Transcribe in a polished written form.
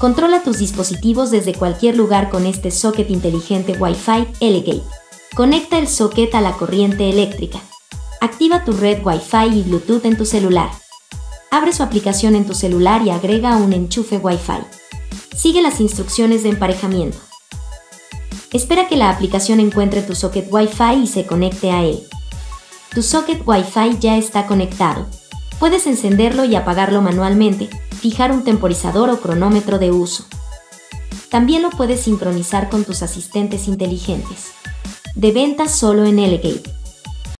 Controla tus dispositivos desde cualquier lugar con este socket inteligente Wi-Fi ELE-GATE. Conecta el socket a la corriente eléctrica. Activa tu red Wi-Fi y Bluetooth en tu celular. Abre su aplicación en tu celular y agrega un enchufe Wi-Fi. Sigue las instrucciones de emparejamiento. Espera que la aplicación encuentre tu socket Wi-Fi y se conecte a él. Tu socket Wi-Fi ya está conectado. Puedes encenderlo y apagarlo manualmente, fijar un temporizador o cronómetro de uso. También lo puedes sincronizar con tus asistentes inteligentes. De venta solo en ELE-GATE.